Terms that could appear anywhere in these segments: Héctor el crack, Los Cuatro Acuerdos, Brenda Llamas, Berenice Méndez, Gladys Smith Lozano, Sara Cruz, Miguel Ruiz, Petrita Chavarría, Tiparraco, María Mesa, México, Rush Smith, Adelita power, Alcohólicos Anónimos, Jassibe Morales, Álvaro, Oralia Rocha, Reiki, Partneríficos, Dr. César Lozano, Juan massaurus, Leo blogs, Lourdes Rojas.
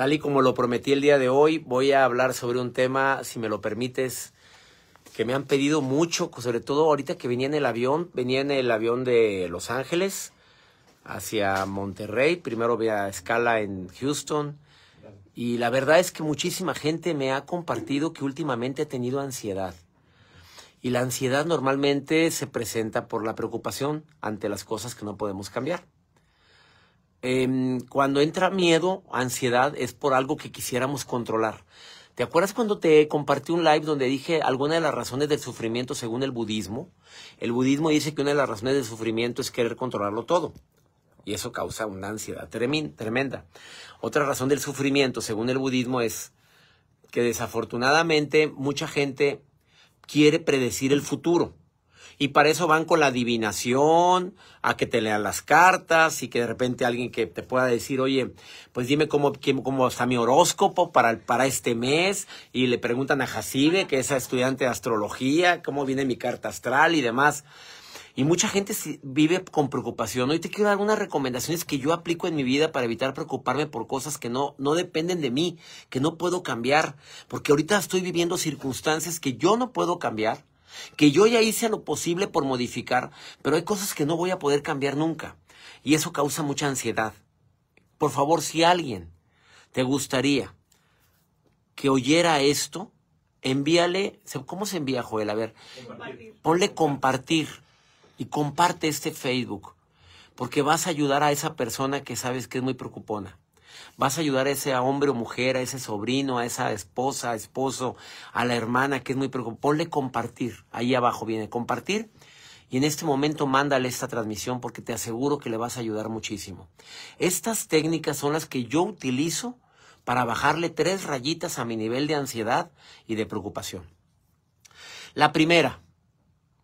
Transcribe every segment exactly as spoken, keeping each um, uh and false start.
Tal y como lo prometí el día de hoy, voy a hablar sobre un tema, si me lo permites, que me han pedido mucho, sobre todo ahorita que venía en el avión, venía en el avión de Los Ángeles hacia Monterrey, primero había escala en Houston, y la verdad es que muchísima gente me ha compartido que últimamente he tenido ansiedad. Y la ansiedad normalmente se presenta por la preocupación ante las cosas que no podemos cambiar. Eh, cuando entra miedo, ansiedad, es por algo que quisiéramos controlar. ¿Te acuerdas cuando te compartí un live donde dije alguna de las razones del sufrimiento según el budismo? El budismo dice que una de las razones del sufrimiento es querer controlarlo todo. Y eso causa una ansiedad tremenda. Otra razón del sufrimiento según el budismo es que desafortunadamente mucha gente quiere predecir el futuro. Y para eso van con la adivinación, a que te lean las cartas y que de repente alguien que te pueda decir, oye, pues dime cómo, cómo está mi horóscopo para, para este mes. Y le preguntan a Jassibe, que es estudiante de astrología, cómo viene mi carta astral y demás. Y mucha gente vive con preocupación. Hoy te quiero dar unas recomendaciones que yo aplico en mi vida para evitar preocuparme por cosas que no, no dependen de mí, que no puedo cambiar. Porque ahorita estoy viviendo circunstancias que yo no puedo cambiar, que yo ya hice lo posible por modificar, pero hay cosas que no voy a poder cambiar nunca. Y eso causa mucha ansiedad. Por favor, si alguien te gustaría que oyera esto, envíale... ¿Cómo se envía, Joel? A ver, compartir. Ponle compartir. Y comparte este Facebook, porque vas a ayudar a esa persona que sabes que es muy preocupona. Vas a ayudar a ese hombre o mujer, a ese sobrino, a esa esposa, esposo, a la hermana que es muy preocupona. Ponle compartir, ahí abajo viene compartir. Y en este momento mándale esta transmisión porque te aseguro que le vas a ayudar muchísimo. Estas técnicas son las que yo utilizo para bajarle tres rayitas a mi nivel de ansiedad y de preocupación. La primera...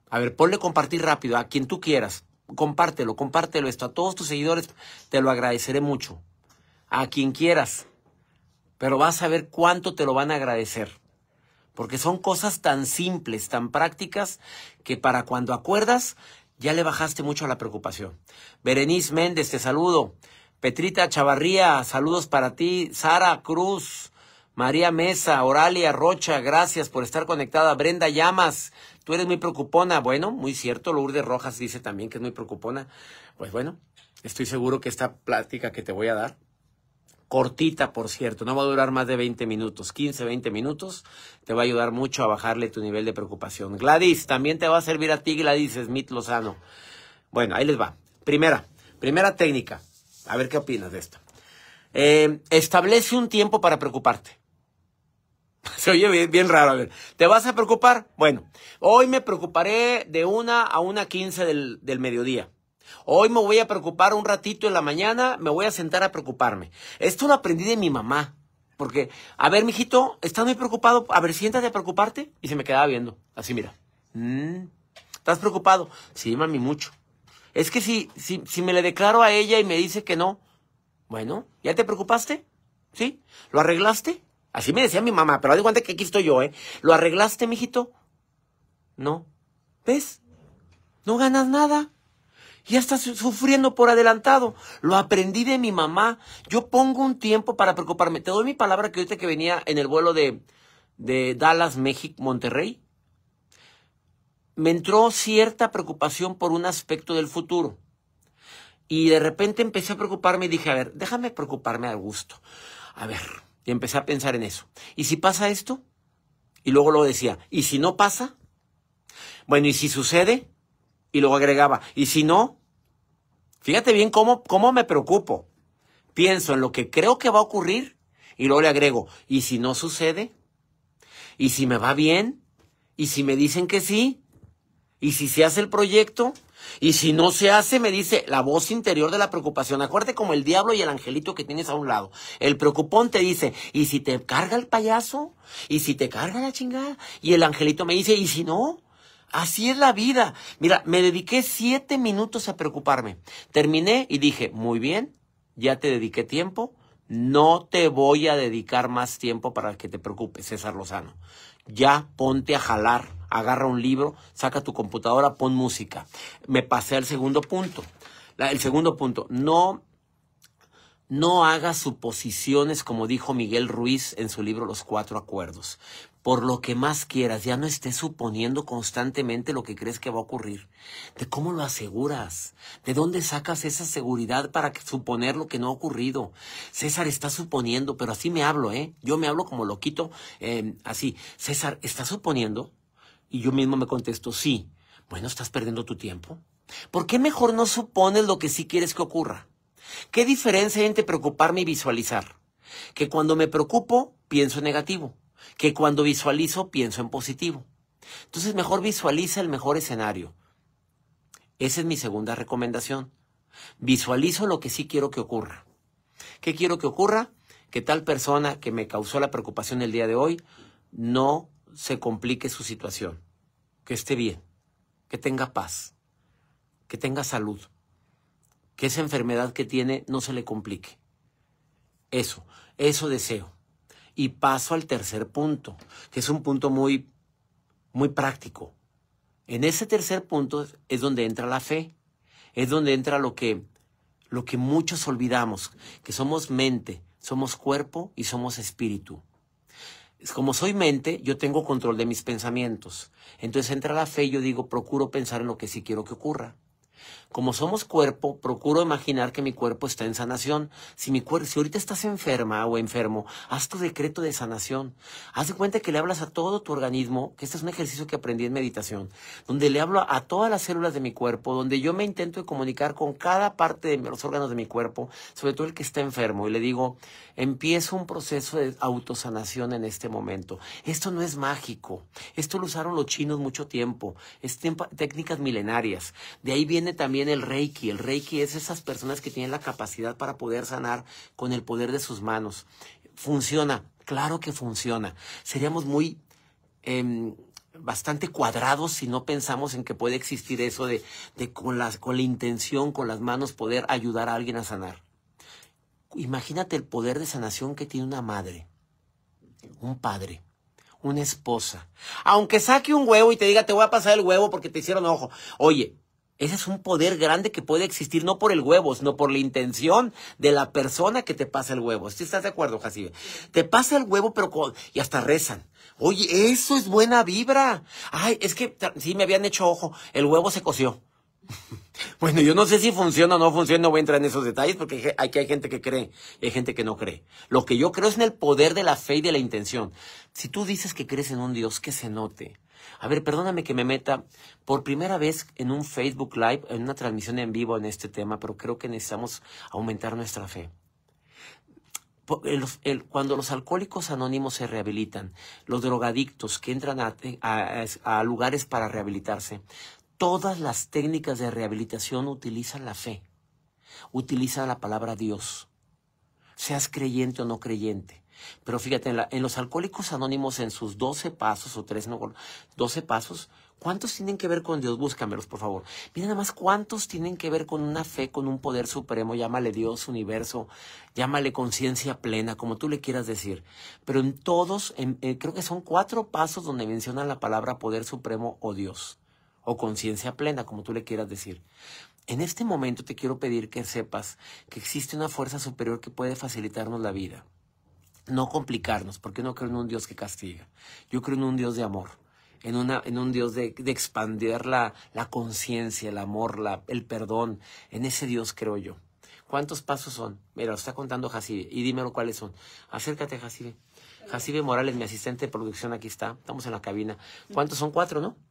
A ver, ponle compartir rápido a quien tú quieras. Compártelo, compártelo esto. A todos tus seguidores te lo agradeceré mucho. A quien quieras. Pero vas a ver cuánto te lo van a agradecer. Porque son cosas tan simples, tan prácticas, que para cuando acuerdas ya le bajaste mucho a la preocupación. Berenice Méndez, te saludo. Petrita Chavarría, saludos para ti. Sara Cruz, María Mesa, Oralia Rocha, gracias por estar conectada. Brenda Llamas, tú eres muy preocupona. Bueno, muy cierto. Lourdes Rojas dice también que es muy preocupona. Pues bueno, estoy seguro que esta plática que te voy a dar, cortita por cierto, no va a durar más de veinte minutos, quince, veinte minutos, te va a ayudar mucho a bajarle tu nivel de preocupación. Gladys, también te va a servir a ti, Gladys Smith Lozano. Bueno, ahí les va. Primera, primera técnica. A ver qué opinas de esto. Eh, establece un tiempo para preocuparte. Se oye bien, bien raro. A ver, ¿te vas a preocupar? Bueno, hoy me preocuparé de una a una quince del, del mediodía. Hoy me voy a preocupar un ratito en la mañana, me voy a sentar a preocuparme. Esto lo aprendí de mi mamá. Porque, a ver, mijito, ¿estás muy preocupado? A ver, siéntate a preocuparte. Y se me quedaba viendo. Así, mira. Mm, ¿estás preocupado? Sí, mami, mucho. Es que si, si, si me le declaro a ella y me dice que no, bueno, ¿ya te preocupaste? ¿Sí? ¿Lo arreglaste? Así me decía mi mamá, pero haz de cuenta que aquí estoy yo, ¿eh? ¿Lo arreglaste, mijito? No. ¿Ves? No ganas nada. Ya estás sufriendo por adelantado. Lo aprendí de mi mamá. Yo pongo un tiempo para preocuparme. Te doy mi palabra que ahorita que venía en el vuelo de, de Dallas, México, Monterrey, me entró cierta preocupación por un aspecto del futuro. Y de repente empecé a preocuparme y dije, a ver, déjame preocuparme a gusto. A ver... Y empecé a pensar en eso. ¿Y si pasa esto? Y luego lo decía, ¿y si no pasa? Bueno, ¿y si sucede? Y luego agregaba, ¿y si no? Fíjate bien cómo, cómo me preocupo. Pienso en lo que creo que va a ocurrir y luego le agrego, ¿y si no sucede? ¿Y si me va bien? ¿Y si me dicen que sí? ¿Y si se hace el proyecto? Y si no se hace, me dice la voz interior de la preocupación. Acuérdate como el diablo y el angelito que tienes a un lado. El preocupón te dice, ¿y si te carga el payaso? ¿Y si te carga la chingada? Y el angelito me dice, ¿y si no? Así es la vida. Mira, me dediqué siete minutos a preocuparme. Terminé y dije, muy bien, ya te dediqué tiempo. No te voy a dedicar más tiempo para que te preocupes, César Lozano. Ya ponte a jalar, agarra un libro, saca tu computadora, pon música. Me pasé al segundo punto. La, el segundo punto, no, No haga suposiciones, como dijo Miguel Ruiz en su libro Los Cuatro Acuerdos. Por lo que más quieras, ya no estés suponiendo constantemente lo que crees que va a ocurrir. ¿De cómo lo aseguras? ¿De dónde sacas esa seguridad para suponer lo que no ha ocurrido? César está suponiendo, pero así me hablo, ¿eh? Yo me hablo como loquito, eh, así. César, ¿estás suponiendo? Y yo mismo me contesto, sí. Bueno, estás perdiendo tu tiempo. ¿Por qué mejor no supones lo que sí quieres que ocurra? ¿Qué diferencia hay entre preocuparme y visualizar? Que cuando me preocupo, pienso en negativo. Que cuando visualizo, pienso en positivo. Entonces, mejor visualiza el mejor escenario. Esa es mi segunda recomendación. Visualizo lo que sí quiero que ocurra. ¿Qué quiero que ocurra? Que tal persona que me causó la preocupación el día de hoy no se complique su situación. Que esté bien. Que tenga paz. Que tenga salud. Que esa enfermedad que tiene no se le complique. Eso, eso deseo. Y paso al tercer punto, que es un punto muy, muy práctico. En ese tercer punto es donde entra la fe. Es donde entra lo que, lo que muchos olvidamos, que somos mente, somos cuerpo y somos espíritu. Como soy mente, yo tengo control de mis pensamientos. Entonces entra la fe y yo digo, procuro pensar en lo que sí quiero que ocurra. Como somos cuerpo, procuro imaginar que mi cuerpo está en sanación. Si mi cuerpo, si ahorita estás enferma o enfermo, haz tu decreto de sanación. Haz de cuenta que le hablas a todo tu organismo, que este es un ejercicio que aprendí en meditación, donde le hablo a todas las células de mi cuerpo, donde yo me intento comunicar con cada parte de los órganos de mi cuerpo, sobre todo el que está enfermo, y le digo, empiezo un proceso de autosanación en este momento. Esto no es mágico. Esto lo usaron los chinos mucho tiempo. Es tiempo, técnicas milenarias. De ahí viene también el Reiki. El Reiki es esas personas que tienen la capacidad para poder sanar con el poder de sus manos. Funciona, claro que funciona. Seríamos muy eh, bastante cuadrados si no pensamos en que puede existir eso de, de con, las, con la intención, con las manos, poder ayudar a alguien a sanar. Imagínate el poder de sanación que tiene una madre, un padre, una esposa. Aunque saque un huevo y te diga, te voy a pasar el huevo porque te hicieron ojo. Oye, ese es un poder grande que puede existir no por el huevo, sino por la intención de la persona que te pasa el huevo. ¿Sí estás de acuerdo, Jassibe? Te pasa el huevo, pero con... y hasta rezan. Oye, eso es buena vibra. Ay, es que sí me habían hecho ojo. El huevo se coció. Bueno, yo no sé si funciona o no funciona, no voy a entrar en esos detalles porque aquí hay gente que cree y hay gente que no cree. Lo que yo creo es en el poder de la fe y de la intención. Si tú dices que crees en un Dios, que se note. A ver, perdóname que me meta por primera vez en un Facebook Live, en una transmisión en vivo en este tema, pero creo que necesitamos aumentar nuestra fe. Cuando los alcohólicos anónimos se rehabilitan, los drogadictos que entran a, a, a lugares para rehabilitarse, todas las técnicas de rehabilitación utilizan la fe, utilizan la palabra Dios, seas creyente o no creyente. Pero fíjate, en, la, en los alcohólicos anónimos, en sus doce pasos o tres, no, doce pasos, ¿cuántos tienen que ver con Dios? Búscamelos, por favor. Mira nada más cuántos tienen que ver con una fe, con un poder supremo, llámale Dios, universo, llámale conciencia plena, como tú le quieras decir. Pero en todos, en, eh, creo que son cuatro pasos donde mencionan la palabra poder supremo o Dios, o conciencia plena, como tú le quieras decir. En este momento te quiero pedir que sepas que existe una fuerza superior que puede facilitarnos la vida. No complicarnos, porque no creo en un Dios que castiga. Yo creo en un Dios de amor, en, una, en un Dios de, de expandir la, la conciencia, el amor, la, el perdón. En ese Dios creo yo. ¿Cuántos pasos son? Mira, lo está contando Jassibe, y dímelo cuáles son. Acércate, Jassibe. Jassibe Morales, mi asistente de producción, aquí está. Estamos en la cabina. ¿Cuántos son? Cuatro, ¿no? Cuatro.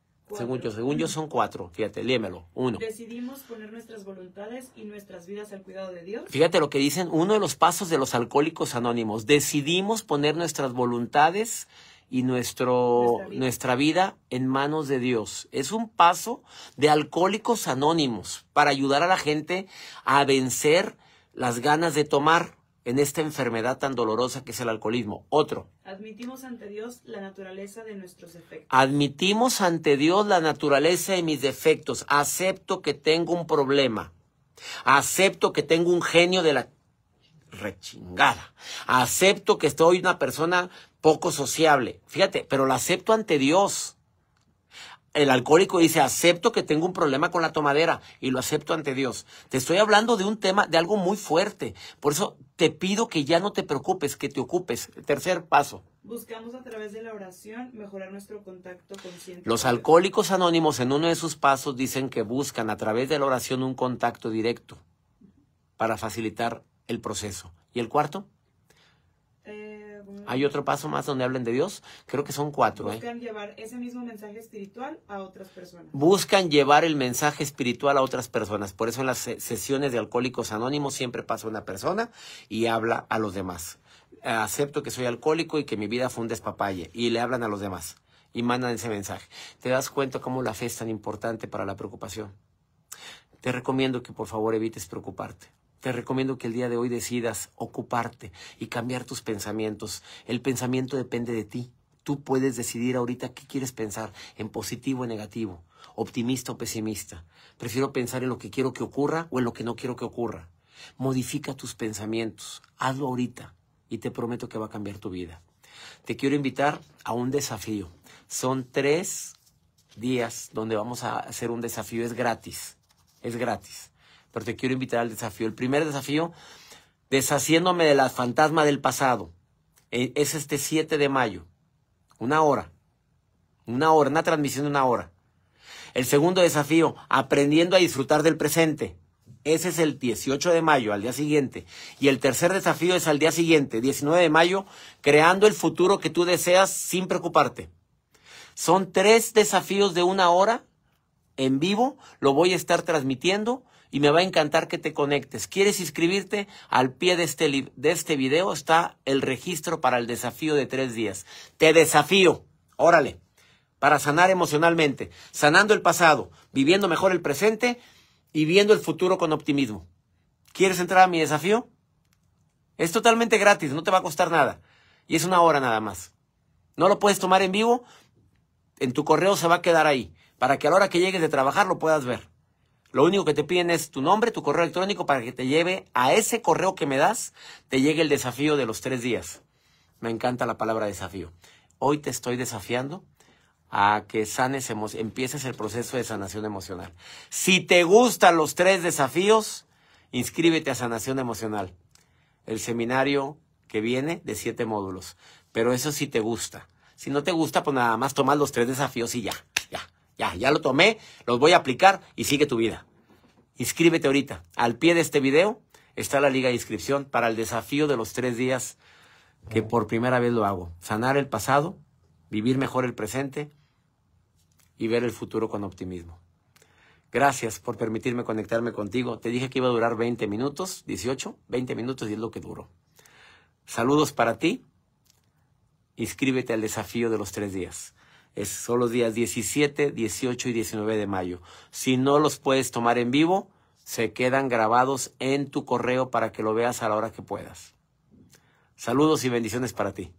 Según yo, según yo son cuatro. Fíjate, léemelo. Uno. Decidimos poner nuestras voluntades y nuestras vidas al cuidado de Dios. Fíjate lo que dicen, uno de los pasos de los alcohólicos anónimos. Decidimos poner nuestras voluntades y nuestro, nuestra vida. nuestra vida en manos de Dios. Es un paso de alcohólicos anónimos para ayudar a la gente a vencer las ganas de tomar en esta enfermedad tan dolorosa que es el alcoholismo. Otro. Admitimos ante Dios la naturaleza de nuestros defectos. Admitimos ante Dios la naturaleza de mis defectos. Acepto que tengo un problema. Acepto que tengo un genio de la rechingada. Acepto que estoy una persona poco sociable. Fíjate, pero la acepto ante Dios. el alcohólico dice, acepto que tengo un problema con la tomadera y lo acepto ante Dios. Te estoy hablando de un tema, de algo muy fuerte. Por eso te pido que ya no te preocupes, que te ocupes. Tercer paso. Buscamos a través de la oración mejorar nuestro contacto consciente. Los alcohólicos anónimos en uno de sus pasos dicen que buscan a través de la oración un contacto directo para facilitar el proceso. ¿Y el cuarto? Hay otro paso más donde hablen de Dios. Creo que son cuatro. Buscan eh. llevar ese mismo mensaje espiritual a otras personas. Buscan llevar el mensaje espiritual a otras personas. Por eso en las sesiones de Alcohólicos Anónimos siempre pasa una persona y habla a los demás. Acepto que soy alcohólico y que mi vida fue un despapalle. Y le hablan a los demás y mandan ese mensaje. Te das cuenta cómo la fe es tan importante para la preocupación. Te recomiendo que por favor evites preocuparte. Te recomiendo que el día de hoy decidas ocuparte y cambiar tus pensamientos. El pensamiento depende de ti. Tú puedes decidir ahorita qué quieres pensar, en positivo o negativo, optimista o pesimista. Prefiero pensar en lo que quiero que ocurra o en lo que no quiero que ocurra. Modifica tus pensamientos, hazlo ahorita y te prometo que va a cambiar tu vida. Te quiero invitar a un desafío. Son tres días donde vamos a hacer un desafío. Es gratis, es gratis. Pero te quiero invitar al desafío. El primer desafío, deshaciéndome de las fantasmas del pasado. Es este siete de mayo. Una hora. Una hora, una transmisión de una hora. El segundo desafío, aprendiendo a disfrutar del presente. Ese es el dieciocho de mayo, al día siguiente. Y el tercer desafío es al día siguiente, diecinueve de mayo, creando el futuro que tú deseas sin preocuparte. Son tres desafíos de una hora en vivo. Lo voy a estar transmitiendo. Y me va a encantar que te conectes. ¿Quieres inscribirte? Al pie de este, de este video está el registro para el desafío de tres días. Te desafío. Órale. Para sanar emocionalmente. Sanando el pasado. Viviendo mejor el presente. Y viendo el futuro con optimismo. ¿Quieres entrar a mi desafío? Es totalmente gratis. No te va a costar nada. Y es una hora nada más. No lo puedes tomar en vivo. En tu correo se va a quedar ahí. Para que a la hora que llegues de trabajar lo puedas ver. Lo único que te piden es tu nombre, tu correo electrónico para que te lleve a ese correo que me das, te llegue el desafío de los tres días. Me encanta la palabra desafío. Hoy te estoy desafiando a que sanes, empieces el proceso de sanación emocional. Si te gustan los tres desafíos, inscríbete a Sanación Emocional. El seminario que viene de siete módulos. Pero eso sí te gusta. Si no te gusta, pues nada más tomas los tres desafíos y ya, ya. Ya, ya lo tomé, los voy a aplicar y sigue tu vida. Inscríbete ahorita. Al pie de este video está la liga de inscripción para el desafío de los tres días que por primera vez lo hago. Sanar el pasado, vivir mejor el presente y ver el futuro con optimismo. Gracias por permitirme conectarme contigo. Te dije que iba a durar veinte minutos, dieciocho, veinte minutos y es lo que duró. Saludos para ti. Inscríbete al desafío de los tres días. Es, son los días diecisiete, dieciocho y diecinueve de mayo. Si no los puedes tomar en vivo, se quedan grabados en tu correo para que lo veas a la hora que puedas. Saludos y bendiciones para ti.